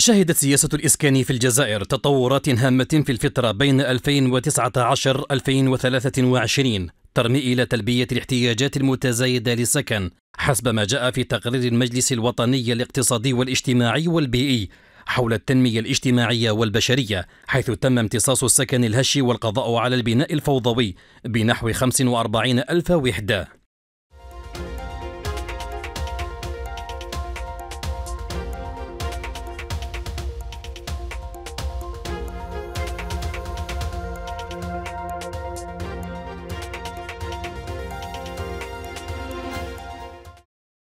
شهدت سياسة الإسكان في الجزائر تطورات هامة في الفترة بين 2019-2023 ترمي إلى تلبية الاحتياجات المتزايدة للسكن حسب ما جاء في تقرير المجلس الوطني الاقتصادي والاجتماعي والبيئي حول التنمية الاجتماعية والبشرية، حيث تم امتصاص السكن الهشي والقضاء على البناء الفوضوي بنحو 45,000 وحدة.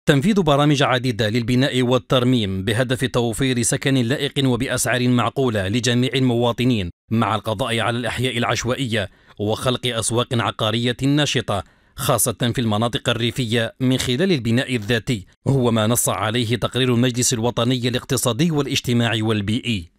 تنفيذ برامج عديدة للبناء والترميم بهدف توفير سكن لائق وبأسعار معقولة لجميع المواطنين، مع القضاء على الأحياء العشوائية وخلق أسواق عقارية نشطة خاصة في المناطق الريفية من خلال البناء الذاتي، هو ما نص عليه تقرير المجلس الوطني الاقتصادي والاجتماعي والبيئي.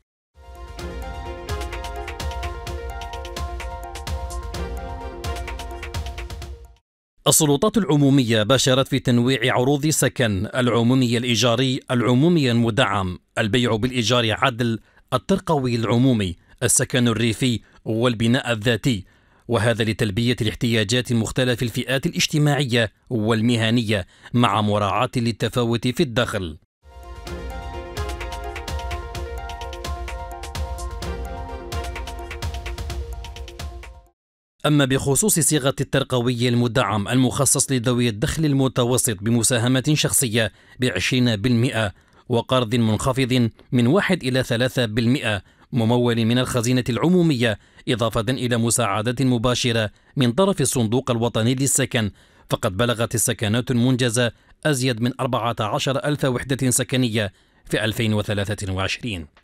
السلطات العمومية باشرت في تنويع عروض سكن: العمومي الإيجاري، العمومي المدعم، البيع بالإيجار عدل، الترقوي العمومي، السكن الريفي والبناء الذاتي، وهذا لتلبية الاحتياجات مختلف الفئات الاجتماعية والمهنية مع مراعاة للتفاوت في الدخل. أما بخصوص صيغة الترقوي المدعم المخصص لذوي الدخل المتوسط بمساهمة شخصية ب20% وقرض منخفض من 1 إلى 3% ممول من الخزينة العمومية، إضافة إلى مساعدات مباشرة من طرف الصندوق الوطني للسكن، فقد بلغت السكنات المنجزة أزيد من 14,000 وحدة سكنية في 2023.